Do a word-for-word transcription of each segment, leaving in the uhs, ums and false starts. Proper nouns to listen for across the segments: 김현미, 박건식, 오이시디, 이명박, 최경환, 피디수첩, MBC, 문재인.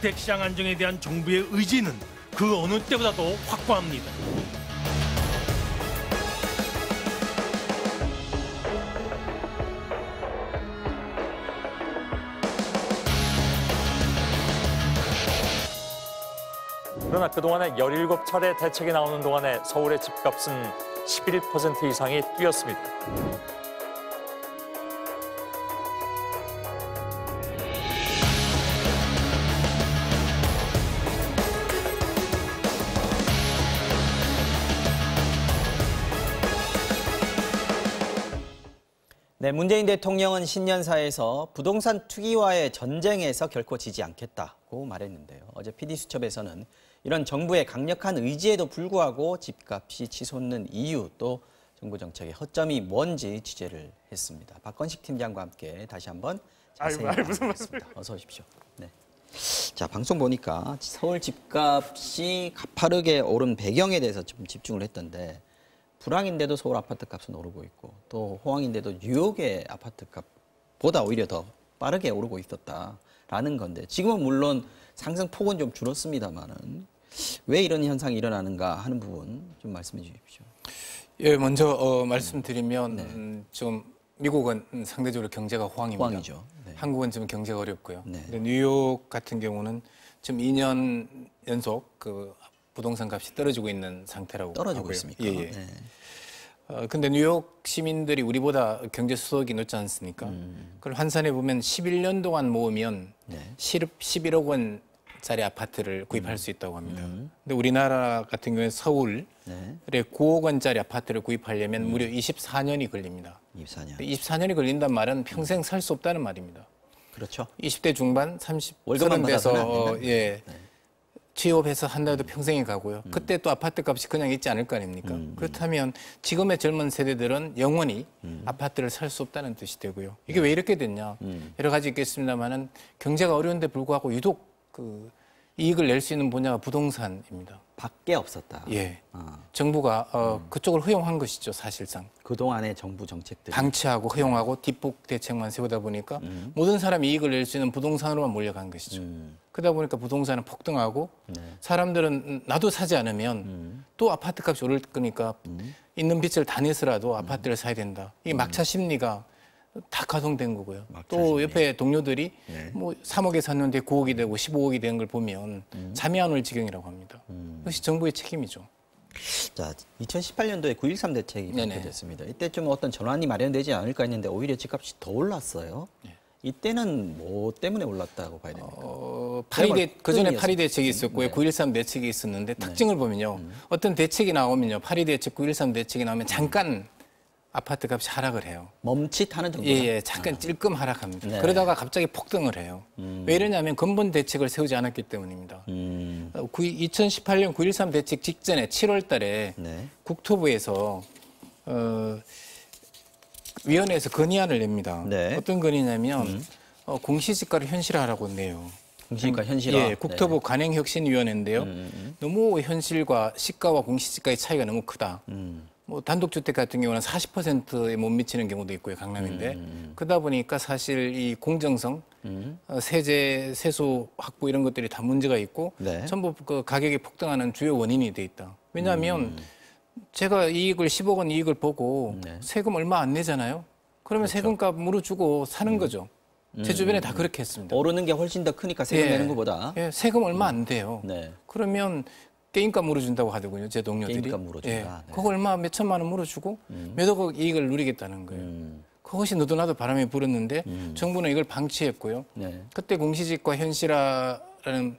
주택시장 안정에 대한 정부의 의지는 그 어느 때보다도 확고합니다. 그러나 그동안에 열일곱 차례 대책이 나오는 동안에 서울의 집값은 십일 퍼센트 이상이 뛰었습니다. 네, 문재인 대통령은 신년사에서 부동산 투기와의 전쟁에서 결코 지지 않겠다고 말했는데요. 어제 피디수첩에서는 이런 정부의 강력한 의지에도 불구하고 집값이 치솟는 이유 또 정부 정책의 허점이 뭔지 취재를 했습니다. 박건식 팀장과 함께 다시 한번 자세히 알아보겠습니다. 어서 오십시오. 네. 자, 방송 보니까 서울 집값이 가파르게 오른 배경에 대해서 좀 집중을 했던데 불황인데도 서울 아파트값은 오르고 있고 또 호황인데도 뉴욕의 아파트값보다 오히려 더 빠르게 오르고 있었다라는 건데 지금은 물론 상승폭은 좀 줄었습니다만은 왜 이런 현상이 일어나는가 하는 부분 좀 말씀해 주십시오. 예, 먼저 어, 말씀드리면 네. 음, 좀 미국은 상대적으로 경제가 호황입니다. 호황이죠. 네. 한국은 지금 경제가 어렵고요. 네. 근데 뉴욕 같은 경우는 지금 이 년 연속 그 부동산 값이 떨어지고 있는 상태라고 떨어지고 하고요. 있습니까? 예, 예. 네. 어, 근데 뉴욕 시민들이 우리보다 경제 수석이 높지 않습니까? 음. 그걸 환산해 보면 십일 년 동안 모으면 네. 십일억 원짜리 아파트를 구입할 음. 수 있다고 합니다. 음. 근데 우리나라 같은 경우에 서울에 네. 구억 원짜리 아파트를 구입하려면 음. 무려 이십사 년이 걸립니다. 이십사 년. 이십사 년이 걸린다는 말은 평생 음. 살 수 없다는 말입니다. 그렇죠. 이십 대 중반, 삼십, 월급만 돼서 예. 네. 취업해서 한다도 평생이 가고요. 음. 그때 또 아파트 값이 그냥 있지 않을 거 아닙니까? 음. 그렇다면 지금의 젊은 세대들은 영원히 음. 아파트를 살 수 없다는 뜻이 되고요. 이게 음. 왜 이렇게 됐냐? 음. 여러 가지 있겠습니다만은 경제가 어려운데 불구하고 유독 그 이익을 낼 수 있는 분야가 부동산입니다. 밖에 없었다. 예. 아. 정부가 어, 음. 그쪽을 허용한 것이죠, 사실상. 그동안의 정부 정책들. 방치하고 허용하고 뒷북 대책만 세우다 보니까 음. 모든 사람이 이익을 낼 수 있는 부동산으로만 몰려간 것이죠. 음. 그러다 보니까 부동산은 폭등하고 네. 사람들은 나도 사지 않으면 음. 또 아파트 값이 오를 거니까 음. 있는 빚을 다 내서라도 아파트를 음. 사야 된다. 이 막차 심리가 다 가동된 거고요. 또 옆에 동료들이 네. 뭐 삼억에 샀는데 구억이 되고 십오억이 된 걸 보면 음. 잠이 안 올 지경이라고 합니다. 음. 역시 정부의 책임이죠. 자, 이천십팔 년도에 구일삼 대책이 발표됐습니다. 이때쯤 어떤 전환이 마련되지 않을까 했는데 오히려 집값이 더 올랐어요. 네. 이때는 뭐 때문에 올랐다고 봐야 됩니까? 어, 그 전에 팔 이 대책이 있었고 네. 구일삼 대책이 있었는데 특징을 네. 보면요. 음. 어떤 대책이 나오면요. 팔 이 대책, 구일삼 대책이 나오면 잠깐 아파트 값이 하락을 해요. 멈칫하는 정도? 예, 예, 잠깐 아. 찔끔 하락합니다. 네. 그러다가 갑자기 폭등을 해요. 음. 왜 이러냐면 근본 대책을 세우지 않았기 때문입니다. 음. 이천십팔 년 구일삼 대책 직전에 칠월 달에 네. 국토부에서 어, 위원회에서 건의안을 냅니다. 네. 어떤 건의냐면 음. 어, 공시지가를 현실화하라고 내요. 공시지가 현실화? 예, 국토부 네. 관행혁신위원회인데요. 음. 너무 현실과 시가와 공시지가의 차이가 너무 크다. 음. 뭐 단독주택 같은 경우는 사십 퍼센트에 못 미치는 경우도 있고요, 강남인데. 음. 그러다 보니까 사실 이 공정성, 음. 세제, 세수 확보 이런 것들이 다 문제가 있고 네. 전부 그 가격이 폭등하는 주요 원인이 돼 있다. 왜냐하면 음. 제가 이익을 십억 원 이익을 보고 네. 세금 얼마 안 내잖아요. 그러면 그렇죠. 세금값 물어주고 사는 음. 거죠. 제 주변에 음. 다 그렇게 했습니다. 오르는 게 훨씬 더 크니까 세금 예. 내는 것보다. 예, 세금 얼마 안 돼요. 음. 네. 그러면 게임값 물어준다고 하더군요, 제 동료들이. 게임값 물어준다. 예, 그거 얼마 몇 천만 원 물어주고 음. 몇억억 이익을 누리겠다는 거예요. 음. 그것이 너도 나도 바람이 불었는데 음. 정부는 이걸 방치했고요. 네. 그때 공시지가 현실화라는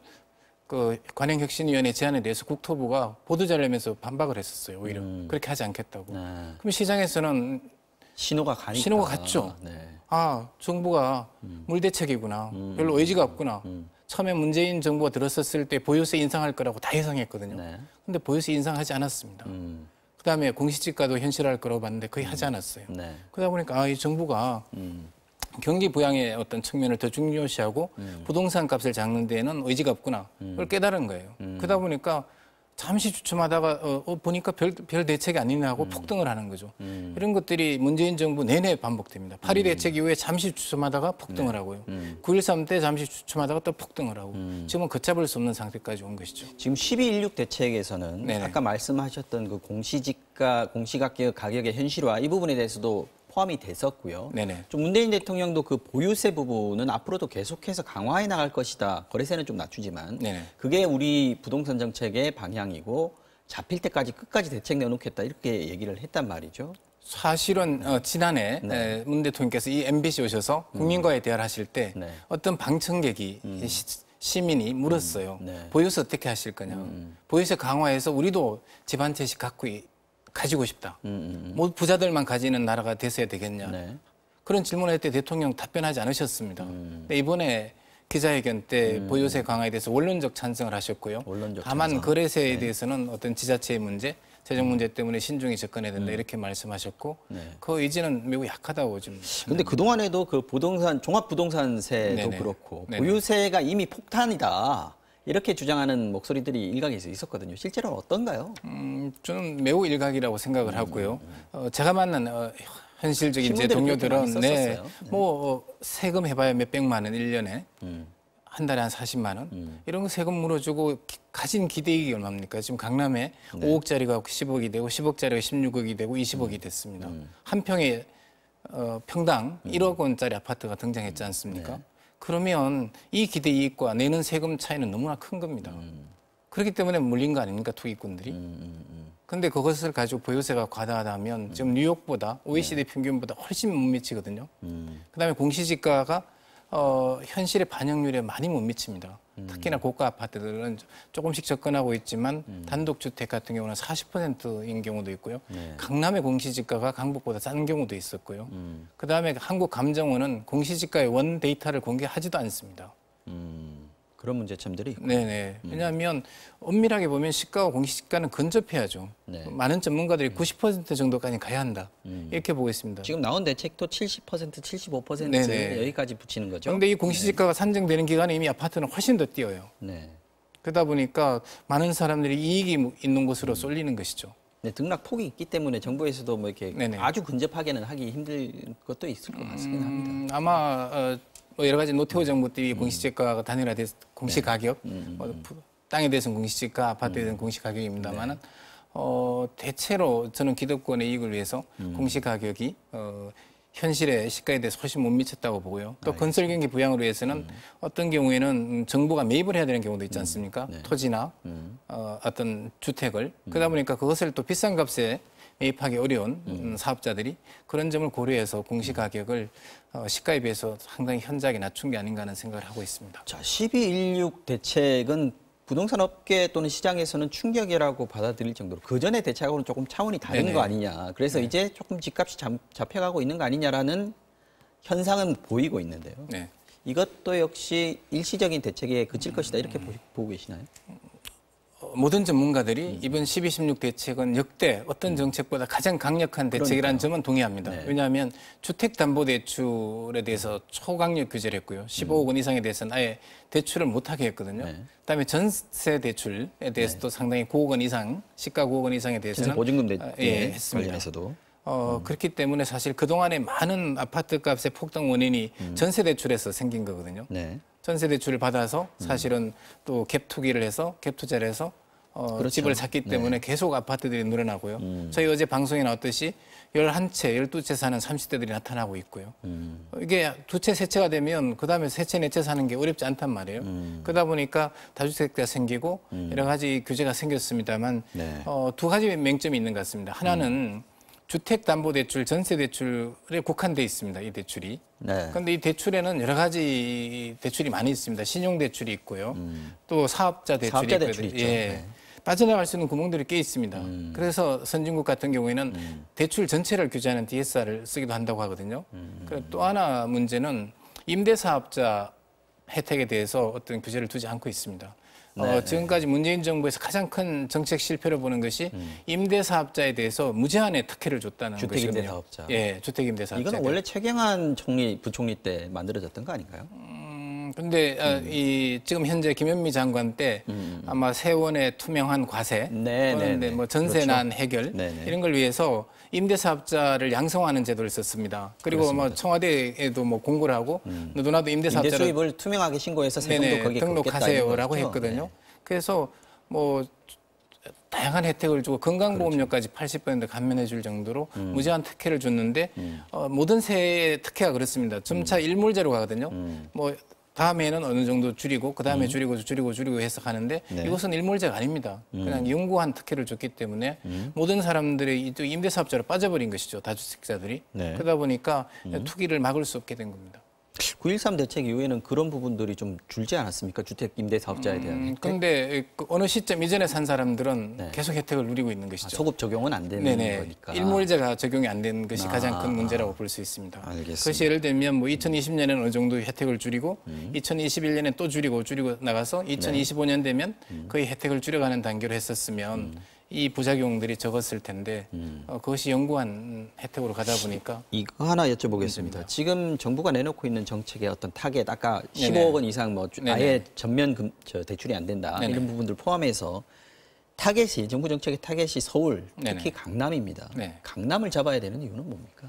그 관행혁신위원회 제안에 대해서 국토부가 보도자료 내면서 반박을 했었어요, 오히려. 음. 그렇게 하지 않겠다고. 네. 그럼 시장에서는 신호가 가니까. 신호가 갔죠. 네. 아, 정부가 음. 물대책이구나. 음. 별로 의지가 없구나. 음. 처음에 문재인 정부가 들었었을 때 보유세 인상할 거라고 다 예상했거든요. 그런데 네. 보유세 인상하지 않았습니다. 음. 그다음에 공시지가도 현실화할 거라고 봤는데 거의 음. 하지 않았어요. 네. 그러다 보니까 아, 이 정부가 음. 경기 부양의 어떤 측면을 더 중요시하고 음. 부동산 값을 잡는 데에는 의지가 없구나. 음. 그걸 깨달은 거예요. 음. 그러다 보니까 잠시 주춤하다가 어, 어, 보니까 별, 별 대책이 아니네 하고 음. 폭등을 하는 거죠. 음. 이런 것들이 문재인 정부 내내 반복됩니다. 팔 점 일 음. 대책 이후에 잠시 주춤하다가 폭등을 네. 하고요. 음. 구 점 일삼 때 잠시 주춤하다가 또 폭등을 하고 음. 지금은 걷잡을 수 없는 상태까지 온 것이죠. 지금 십이 일육 대책에서는 네네. 아까 말씀하셨던 그 공시지가, 공시가격 가격의 현실화 이 부분에 대해서도 포함이 됐었고요. 네네. 좀 문재인 대통령도 그 보유세 부분은 앞으로도 계속해서 강화해 나갈 것이다. 거래세는 좀 낮추지만 네네. 그게 우리 부동산 정책의 방향이고 잡힐 때까지 끝까지 대책 내놓겠다 이렇게 얘기를 했단 말이죠. 사실은 어, 지난해 네. 문 대통령께서 이 엠비씨 오셔서 국민과의 대화를 하실 때 네. 어떤 방청객이 음. 시, 시민이 물었어요. 음. 네. 보유세 어떻게 하실 거냐. 음. 보유세 강화해서 우리도 집 한 채씩 갖고 가지고 싶다. 음, 음. 모두 부자들만 가지는 나라가 됐어야 되겠냐. 네. 그런 질문을 할 때 대통령 답변하지 않으셨습니다. 음. 근데 이번에 기자회견 때 음. 보유세 강화에 대해서 원론적 찬성을 하셨고요. 원론적 다만 찬성. 거래세에 네. 대해서는 어떤 지자체의 문제, 재정 문제 때문에 신중히 접근해야 된다 음. 이렇게 말씀하셨고 네. 그 의지는 매우 약하다고 좀. 그런데 그동안에도 그 부동산, 종합부동산세도 네네. 그렇고 네네. 보유세가 이미 폭탄이다. 이렇게 주장하는 목소리들이 일각에서 있었거든요. 실제로는 어떤가요? 음, 저는 매우 일각이라고 생각을 하고요. 음, 음. 어, 제가 만난 어, 현실적인 제 동료들은 네, 뭐 어, 세금 해봐야 몇백만 원 일 년에 음. 한 달에 한 사십만 원 음. 이런 거 세금 물어주고 기, 가진 기대액이 얼마입니까? 지금 강남에 네. 오억짜리가 십억이 되고 십억짜리가 십육억이 되고 이십억이 음. 됐습니다. 음. 한 평에 어, 평당 음. 일억 원짜리 아파트가 등장했지 않습니까? 네. 그러면 이 기대이익과 내는 세금 차이는 너무나 큰 겁니다. 음. 그렇기 때문에 물린 거 아닙니까, 투기꾼들이. 그런데 음, 음, 음. 그것을 가지고 보유세가 과다하다면 음. 지금 뉴욕보다 오이시디 네. 평균보다 훨씬 못 미치거든요. 음. 그다음에 공시지가가 어, 현실의 반영률에 많이 못 미칩니다. 음. 특히나 고가 아파트들은 조금씩 접근하고 있지만 음. 단독주택 같은 경우는 사십 퍼센트인 경우도 있고요. 네. 강남의 공시지가가 강북보다 싼 경우도 있었고요. 음. 그다음에 한국감정원은 공시지가의 원 데이터를 공개하지도 않습니다. 음. 그런 문제점들이 있고요. 네네. 음. 왜냐하면 엄밀하게 보면 시가와 공시지가는 근접해야죠. 네. 많은 전문가들이 음. 구십 퍼센트 정도까지 가야 한다. 음. 이렇게 보고 있습니다. 지금 나온 대책도 칠십 퍼센트, 칠십오 퍼센트 네네. 여기까지 붙이는 거죠. 그런데 이 공시지가가 네. 산정되는 기간에 이미 아파트는 훨씬 더 뛰어요. 네. 그러다 보니까 많은 사람들이 이익이 있는 곳으로 음. 쏠리는 것이죠. 네, 등락 폭이 있기 때문에 정부에서도 뭐 이렇게 네네. 아주 근접하게는 하기 힘들 것도 있을 것 같습니다. 음, 아마 어, 여러 가지 노태우 정부 때 음. 공시지가가 단일화된 공시가격, 네. 음. 어, 땅에 대해서는 공시지가, 아파트에 대해서는 음. 공시가격입니다만 네. 어, 대체로 저는 기득권의 이익을 위해서 음. 공시가격이 어, 현실의 시가에 대해서 훨씬 못 미쳤다고 보고요. 또 알겠습니다. 건설경기 부양을 위해서는 음. 어떤 경우에는 정부가 매입을 해야 되는 경우도 있지 않습니까? 네. 토지나 음. 어, 어떤 주택을. 음. 그러다 보니까 그것을 또 비싼 값에 매입하기 어려운 음. 사업자들이 그런 점을 고려해서 공시가격을 어, 시가에 비해서 상당히 현저하게 낮춘 게 아닌가 하는 생각을 하고 있습니다. 자, 십이 일육 대책은 부동산 업계 또는 시장에서는 충격이라고 받아들일 정도로 그전의 대책하고는 조금 차원이 다른 네네. 거 아니냐. 그래서 네. 이제 조금 집값이 잡혀가고 있는 거 아니냐라는 현상은 보이고 있는데요. 네. 이것도 역시 일시적인 대책에 그칠 것이다. 이렇게 음. 보고 계시나요? 모든 전문가들이 음. 이번 십이, 십육 대책은 역대 어떤 정책보다 가장 강력한 대책이라는 그러니까요. 점은 동의합니다. 네. 왜냐하면 주택담보대출에 대해서 초강력 규제를 했고요. 십오억 원 이상에 대해서는 아예 대출을 못하게 했거든요. 네. 그다음에 전세 대출에 대해서도 네. 상당히 구억 원 이상, 시가 구억 원 이상에 대해서는 보증금 대... 아, 예, 했습니다. 관련해서도. 어, 음. 그렇기 때문에 사실 그동안에 많은 아파트값의 폭등 원인이 음. 전세 대출에서 생긴 거거든요. 네. 전세 대출을 받아서 사실은 음. 또 갭 투기를 해서 갭 투자를 해서 어, 그렇죠. 집을 샀기 때문에 네. 계속 아파트들이 늘어나고요. 음. 저희 어제 방송에 나왔듯이 열한 채, 열두 채 사는 삼십 대들이 나타나고 있고요. 음. 이게 두 채, 세 채가 되면 그다음에 세 채, 네 채 사는 게 어렵지 않단 말이에요. 음. 그러다 보니까 다주택가 생기고 음. 여러 가지 규제가 생겼습니다만 네. 어, 두 가지 맹점이 있는 것 같습니다. 하나는 음. 주택담보대출, 전세대출에 국한돼 있습니다. 이 대출이. 네. 그런데 이 대출에는 여러 가지 대출이 많이 있습니다. 신용대출이 있고요. 음. 또 사업자 대출이 사업자 있거든요. 대출이 있죠. 예. 네. 빠져나갈 수 있는 구멍들이 꽤 있습니다. 음. 그래서 선진국 같은 경우에는 음. 대출 전체를 규제하는 디에스알을 쓰기도 한다고 하거든요. 음. 그리고 또 하나 문제는 임대사업자 혜택에 대해서 어떤 규제를 두지 않고 있습니다. 네, 어, 지금까지 문재인 정부에서 가장 큰 정책 실패로 보는 것이 음. 임대사업자에 대해서 무제한의 특혜를 줬다는 것이거든요. 주택임대사업자. 예, 주택임대사업자. 이건 원래 최경환 총리, 부총리 때 만들어졌던 거 아닌가요? 음, 근데 음. 어, 이 지금 현재 김현미 장관 때 음. 아마 세원의 투명한 과세, 그런데 뭐 전세난 그렇죠. 해결 네네. 이런 걸 위해서 임대사업자를 양성하는 제도를 썼습니다. 그리고 그렇습니다. 뭐 청와대에도 뭐 공고를 하고 음. 누구나도 임대사업자를 임대 수입을 투명하게 신고해서 세금도 거기에 등록하세요라고 했거든요. 네. 그래서 뭐 다양한 혜택을 주고 건강보험료까지 그렇죠. 팔십 퍼센트 감면해 줄 정도로 음. 무제한 특혜를 줬는데 음. 어, 모든 세의 특혜가 그렇습니다. 점차 음. 일몰제로 가거든요. 음. 뭐 다음에는 어느 정도 줄이고 그다음에 음. 줄이고 줄이고 줄이고 해서 가는데 네. 이것은 일몰제가 아닙니다. 음. 그냥 영구한 특혜를 줬기 때문에 음. 모든 사람들이 임대사업자로 빠져버린 것이죠. 다주택자들이. 네. 그러다 보니까 음. 투기를 막을 수 없게 된 겁니다. 구일삼 대책 이후에는 그런 부분들이 좀 줄지 않았습니까? 주택 임대 사업자에 대한. 음, 근데 그 어느 시점 이전에 산 사람들은 네. 계속 혜택을 누리고 있는 것이죠. 아, 소급 적용은 안 되는 네네. 거니까. 일몰제가 적용이 안 된 것이 아, 가장 큰 문제라고 볼 수 있습니다. 알겠습니다. 그것이 예를 들면 뭐 이천이십 년에는 어느 정도 혜택을 줄이고 음. 이천이십일 년에 또 줄이고 줄이고 나가서 이천이십오 년 되면 음. 거의 혜택을 줄여가는 단계로 했었으면 음. 이 부작용들이 적었을 텐데 음. 어, 그것이 영구한 혜택으로 가다 보니까 이거 하나 여쭤보겠습니다. 됩니다. 지금 정부가 내놓고 있는 정책의 어떤 타겟, 아까 네네. 십오억 원 이상 뭐 네네. 아예 전면 금, 저, 대출이 안 된다 네네. 이런 부분들 포함해서 타겟이 정부 정책의 타겟이 서울, 특히 네네. 강남입니다. 네네. 강남을 잡아야 되는 이유는 뭡니까?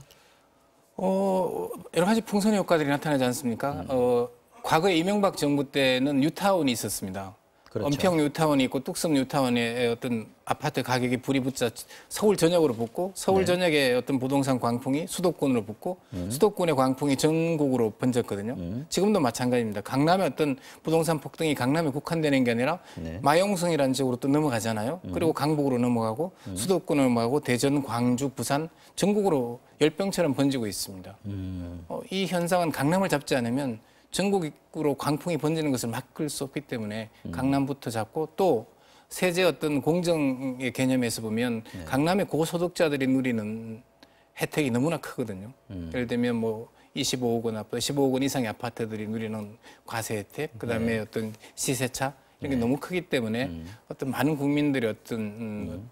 어, 여러 가지 풍선 효과들이 나타나지 않습니까? 음. 어, 과거에 이명박 정부 때는 뉴타운이 있었습니다. 그렇죠. 언평 뉴타운이 있고 뚝섬 뉴타운의 어떤 아파트 가격이 불이 붙자 서울 전역으로 붙고 서울 네. 전역의 어떤 부동산 광풍이 수도권으로 붙고 음. 수도권의 광풍이 전국으로 번졌거든요. 음. 지금도 마찬가지입니다. 강남의 어떤 부동산 폭등이 강남에 국한되는 게 아니라 네. 마용성이라는 지역으로 또 넘어가잖아요. 음. 그리고 강북으로 넘어가고 음. 수도권으로 넘어가고 대전, 광주, 부산 전국으로 열병처럼 번지고 있습니다. 음. 어, 이 현상은 강남을 잡지 않으면 전국으로 광풍이 번지는 것을 막을 수 없기 때문에 음. 강남부터 잡고 또 세제 어떤 공정의 개념에서 보면 네. 강남의 고소득자들이 누리는 혜택이 너무나 크거든요. 음. 예를 들면 뭐 이십오억 원 아파트, 십오억 원 이상의 아파트들이 누리는 과세 혜택, 그다음에 네. 어떤 시세차 이런 게 네. 너무 크기 때문에 음. 어떤 많은 국민들이 어떤 음, 음.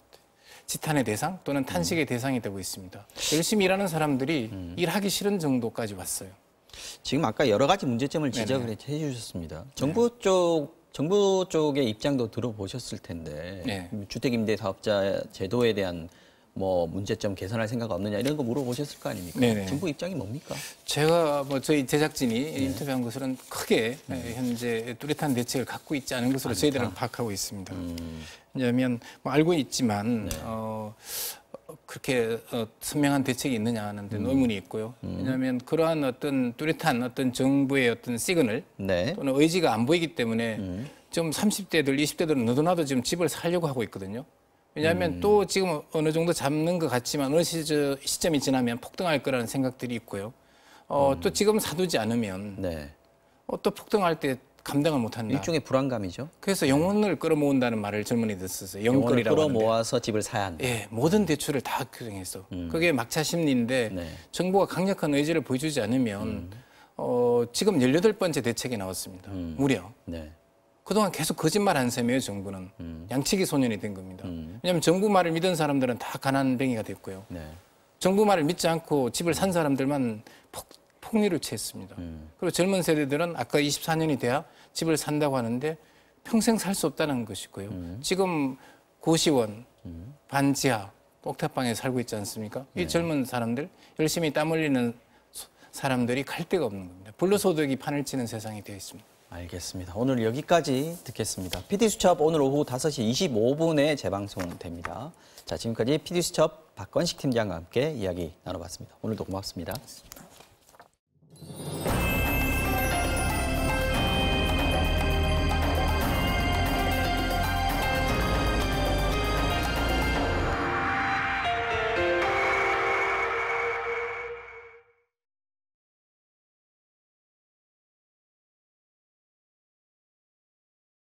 지탄의 대상 또는 탄식의 음. 대상이 되고 있습니다. 열심히 일하는 사람들이 음. 일하기 싫은 정도까지 왔어요. 지금 아까 여러 가지 문제점을 지적을 네네. 해주셨습니다. 정부 네. 쪽 정부 쪽의 입장도 들어보셨을 텐데 네. 주택임대사업자 제도에 대한 뭐 문제점 개선할 생각 없느냐 이런 거 물어보셨을 거 아닙니까? 네네. 정부 입장이 뭡니까? 제가 뭐 저희 제작진이 네. 인터뷰한 것으로는 크게 네. 현재 뚜렷한 대책을 갖고 있지 않은 것으로 아니다. 저희들은 파악하고 있습니다. 음. 왜냐하면 뭐 알고 있지만. 네. 어, 그렇게 어, 선명한 대책이 있느냐 하는 데는 음. 의문이 있고요. 음. 왜냐하면 그러한 어떤 뚜렷한 어떤 정부의 어떤 시그널 네. 또는 의지가 안 보이기 때문에 음. 지금 삼십 대들, 이십 대들은 너도나도 지금 집을 살려고 하고 있거든요. 왜냐하면 음. 또 지금 어느 정도 잡는 것 같지만 어느 시저, 시점이 지나면 폭등할 거라는 생각들이 있고요. 어, 음. 또 지금 사두지 않으면 네. 어, 또 폭등할 때 감당을 못한다. 일종의 불안감이죠. 그래서 영혼을 끌어모은다는 말을 젊은이들 쓰세요. 영혼을 끌어모아서 하는데. 집을 사야 한다. 예, 모든 대출을 다 규정해서. 음. 그게 막차 심리인데 네. 정부가 강력한 의지를 보여주지 않으면 음. 어, 지금 열여덟 번째 대책이 나왔습니다. 음. 무려. 네. 그동안 계속 거짓말 한 셈이에요. 정부는. 음. 양치기 소년이 된 겁니다. 음. 왜냐하면 정부 말을 믿은 사람들은 다 가난뱅이가 됐고요. 네. 정부 말을 믿지 않고 집을 산 사람들만 폭 폭리를 취했습니다. 음. 그리고 젊은 세대들은 아까 이십사 년이 돼야 집을 산다고 하는데 평생 살 수 없다는 것이고요. 음. 지금 고시원, 음. 반지하, 옥탑방에 살고 있지 않습니까? 네. 이 젊은 사람들, 열심히 땀 흘리는 사람들이 갈 데가 없는 겁니다. 불로소득이 판을 치는 세상이 되어 있습니다. 알겠습니다. 오늘 여기까지 듣겠습니다. 피디수첩 오늘 오후 다섯 시 이십오 분에 재방송됩니다. 자, 지금까지 피디수첩 박건식 팀장과 함께 이야기 나눠봤습니다. 오늘도 고맙습니다. 고맙습니다.